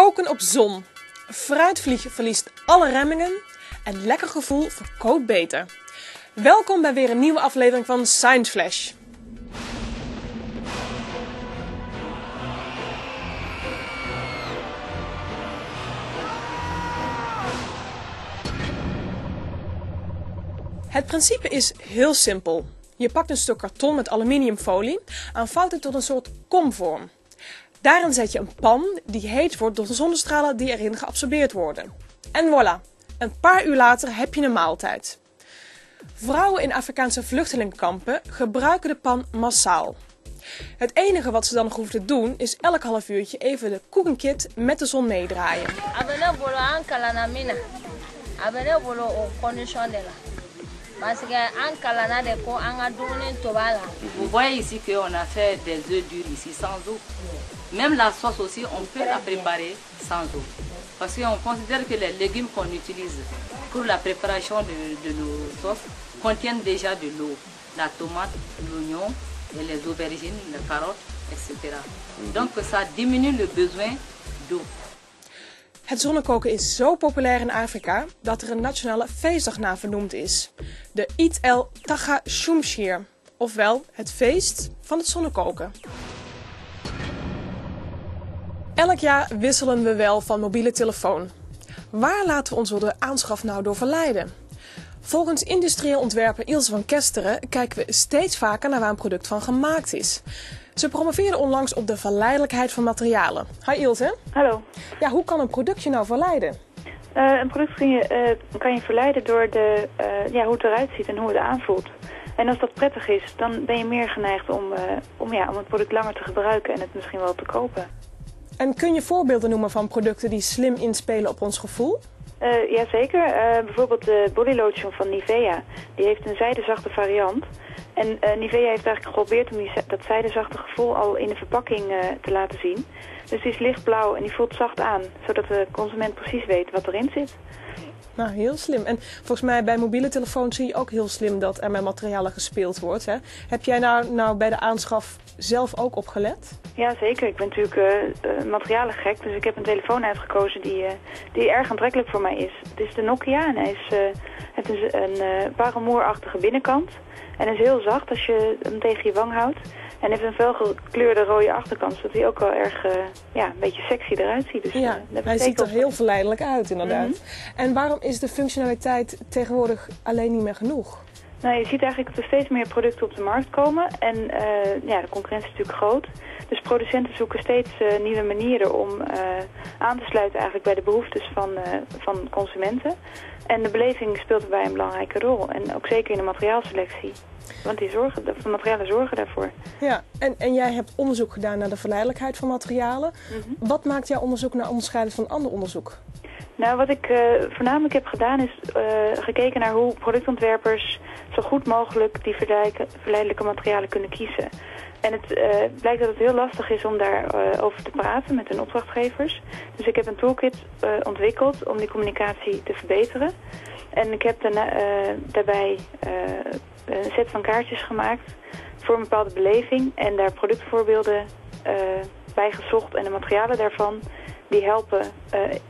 Koken op zon. Fruitvlieg verliest alle remmingen. En lekker gevoel verkoopt beter. Welkom bij weer een nieuwe aflevering van ScienceFlash. Het principe is heel simpel. Je pakt een stuk karton met aluminiumfolie en vouwt het tot een soort komvorm. Daarin zet je een pan die heet wordt door de zonnestralen die erin geabsorbeerd worden. En voilà, een paar uur later heb je een maaltijd. Vrouwen in Afrikaanse vluchtelingenkampen gebruiken de pan massaal. Het enige wat ze dan hoeven te doen is elk half uurtje even de koekenkit met de zon meedraaien. Parce qu'en Kalana, on a donné Tobala. Vous voyez ici qu'on a fait des œufs durs ici sans eau. Même la sauce aussi, on peut la préparer sans eau. Parce qu'on considère que les légumes qu'on utilise pour la préparation de nos sauces contiennent déjà de l'eau. La tomate, l'oignon, les aubergines, les carottes, etc. Donc ça diminue le besoin d'eau. Het zonnekoken is zo populair in Afrika dat er een nationale feestdag naar vernoemd is. De Eid el Taga Shumshir, ofwel het feest van het zonnekoken. Elk jaar wisselen we wel van mobiele telefoon. Waar laten we ons door de aanschaf nou door verleiden? Volgens industrieel ontwerper Ilse van Kesteren kijken we steeds vaker naar waar een product van gemaakt is. Ze promoveerde onlangs op de verleidelijkheid van materialen. Hi Ilse. Hallo. Ja, hoe kan een product je nou verleiden? Een product kan je verleiden door hoe het eruit ziet en hoe het aanvoelt. En als dat prettig is, dan ben je meer geneigd om het product langer te gebruiken en het misschien wel te kopen. En kun je voorbeelden noemen van producten die slim inspelen op ons gevoel? Jazeker. Bijvoorbeeld de bodylotion van Nivea. Die heeft een zijdezachte variant. En Nivea heeft eigenlijk geprobeerd om dat zijdezachte gevoel al in de verpakking te laten zien. Dus die is lichtblauw en die voelt zacht aan, zodat de consument precies weet wat erin zit. Nou, heel slim. En volgens mij bij mobiele telefoons zie je ook heel slim dat er met materialen gespeeld wordt, hè? Heb jij nou bij de aanschaf zelf ook op gelet? Ja, zeker. Ik ben natuurlijk materialen gek, dus ik heb een telefoon uitgekozen die erg aantrekkelijk voor mij is. Het is de Nokia en hij heeft een paramoerachtige binnenkant. En is heel zacht als je hem tegen je wang houdt. En heeft een felgekleurde rode achterkant, zodat hij ook wel erg een beetje sexy eruit ziet. Dus, ja, hij ziet er heel verleidelijk uit inderdaad. Mm-hmm. En waarom is de functionaliteit tegenwoordig alleen niet meer genoeg? Nou, je ziet eigenlijk dat er steeds meer producten op de markt komen. En de concurrentie is natuurlijk groot. Dus producenten zoeken steeds nieuwe manieren om aan te sluiten eigenlijk bij de behoeftes van consumenten. En de beleving speelt daarbij een belangrijke rol. En ook zeker in de materiaalselectie. Want de materialen zorgen daarvoor. Ja, en jij hebt onderzoek gedaan naar de verleidelijkheid van materialen. Mm-hmm. Wat maakt jouw onderzoek nou onderscheidend van ander onderzoek? Nou, wat ik voornamelijk heb gedaan is gekeken naar hoe productontwerpers zo goed mogelijk die verleidelijke materialen kunnen kiezen. En het blijkt dat het heel lastig is om daarover te praten met hun opdrachtgevers. Dus ik heb een toolkit ontwikkeld om die communicatie te verbeteren. En ik heb daarbij een set van kaartjes gemaakt voor een bepaalde beleving. En daar productvoorbeelden bij gezocht en de materialen daarvan. Die helpen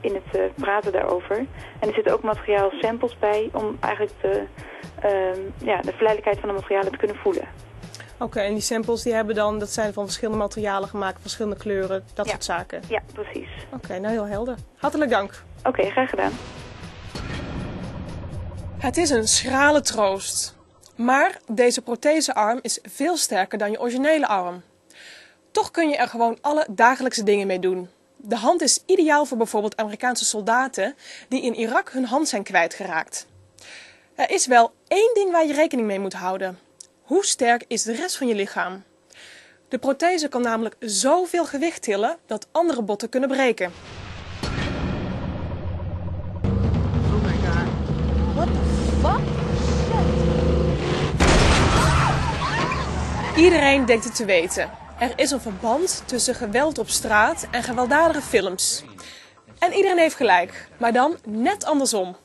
in het praten daarover. En er zitten ook materiaalsamples bij om eigenlijk de verleidelijkheid van de materialen te kunnen voelen. Oké, en die samples die hebben dan, dat zijn van verschillende materialen gemaakt, verschillende kleuren, dat soort zaken? Ja, precies. Oké, nou heel helder. Hartelijk dank. Oké, graag gedaan. Het is een schrale troost. Maar deze prothesearm is veel sterker dan je originele arm. Toch kun je er gewoon alle dagelijkse dingen mee doen. De hand is ideaal voor bijvoorbeeld Amerikaanse soldaten die in Irak hun hand zijn kwijtgeraakt. Er is wel één ding waar je rekening mee moet houden. Hoe sterk is de rest van je lichaam? De prothese kan namelijk zoveel gewicht tillen dat andere botten kunnen breken. Oh my god. What the fuck? Shit. Iedereen denkt het te weten. Er is een verband tussen geweld op straat en gewelddadige films. En iedereen heeft gelijk, maar dan net andersom.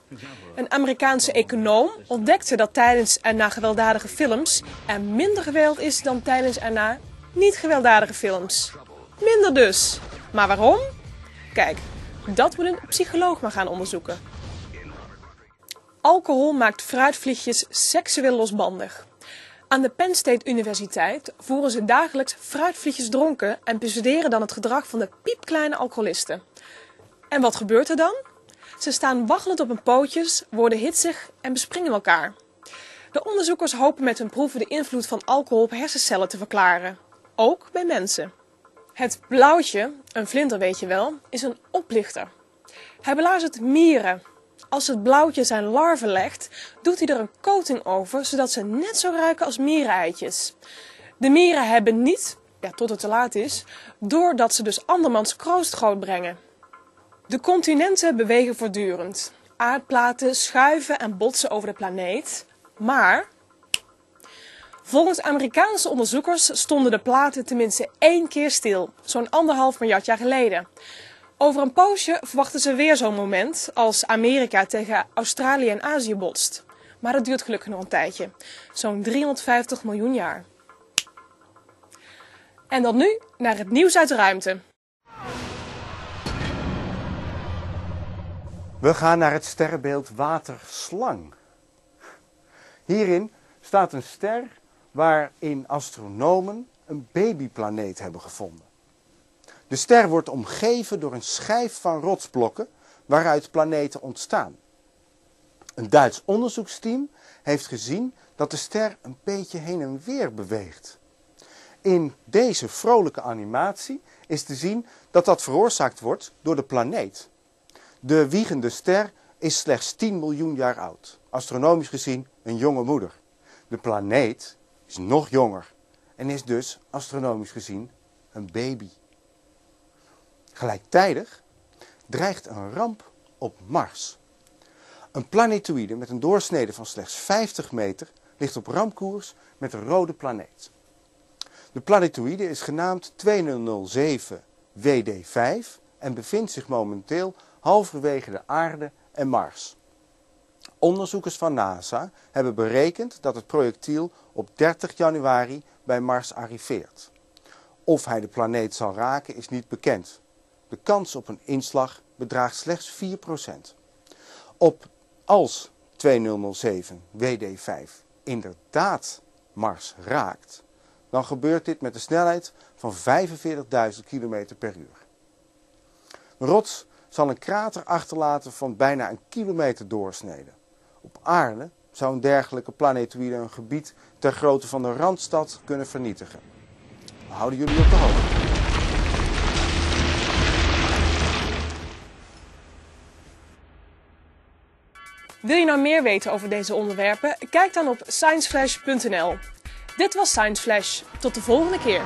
Een Amerikaanse econoom ontdekte dat tijdens en na gewelddadige films er minder geweld is dan tijdens en na niet gewelddadige films. Minder dus. Maar waarom? Kijk, dat moet een psycholoog maar gaan onderzoeken. Alcohol maakt fruitvliegjes seksueel losbandig. Aan de Penn State Universiteit voeren ze dagelijks fruitvliegjes dronken en bestuderen dan het gedrag van de piepkleine alcoholisten. En wat gebeurt er dan? Ze staan waggelend op hun pootjes, worden hitsig en bespringen elkaar. De onderzoekers hopen met hun proeven de invloed van alcohol op hersencellen te verklaren. Ook bij mensen. Het blauwtje, een vlinder weet je wel, is een oplichter. Hij belazert mieren. Als het blauwtje zijn larven legt, doet hij er een coating over, zodat ze net zo ruiken als miereneitjes. De mieren hebben niet, tot het te laat is, doordat ze dus andermans kroost grootbrengen. De continenten bewegen voortdurend. Aardplaten schuiven en botsen over de planeet. Maar volgens Amerikaanse onderzoekers stonden de platen tenminste 1 keer stil, zo'n 1,5 miljard jaar geleden. Over een poosje verwachten ze weer zo'n moment als Amerika tegen Australië en Azië botst. Maar dat duurt gelukkig nog een tijdje, zo'n 350 miljoen jaar. En dan nu naar het nieuws uit de ruimte. We gaan naar het sterrenbeeld Waterslang. Hierin staat een ster waarin astronomen een babyplaneet hebben gevonden. De ster wordt omgeven door een schijf van rotsblokken waaruit planeten ontstaan. Een Duits onderzoeksteam heeft gezien dat de ster een beetje heen en weer beweegt. In deze vrolijke animatie is te zien dat dat veroorzaakt wordt door de planeet. De wiegende ster is slechts 10 miljoen jaar oud. Astronomisch gezien een jonge moeder. De planeet is nog jonger en is dus astronomisch gezien een baby. Gelijktijdig dreigt een ramp op Mars. Een planetoïde met een doorsnede van slechts 50 meter ligt op ramkoers met een rode planeet. De planetoïde is genaamd 2007 WD5 en bevindt zich momenteel halverwege de aarde en Mars. Onderzoekers van NASA hebben berekend dat het projectiel op 30 januari bij Mars arriveert. Of hij de planeet zal raken is niet bekend. De kans op een inslag bedraagt slechts 4%. Als 2007 WD5 inderdaad Mars raakt, dan gebeurt dit met een snelheid van 45.000 km per uur. Een rots zal een krater achterlaten van bijna een kilometer doorsnede. Op aarde zou een dergelijke planetoïde een gebied ter grootte van de Randstad kunnen vernietigen. We houden jullie op de hoogte. Wil je nou meer weten over deze onderwerpen? Kijk dan op scienceflash.nl. Dit was ScienceFlash. Tot de volgende keer.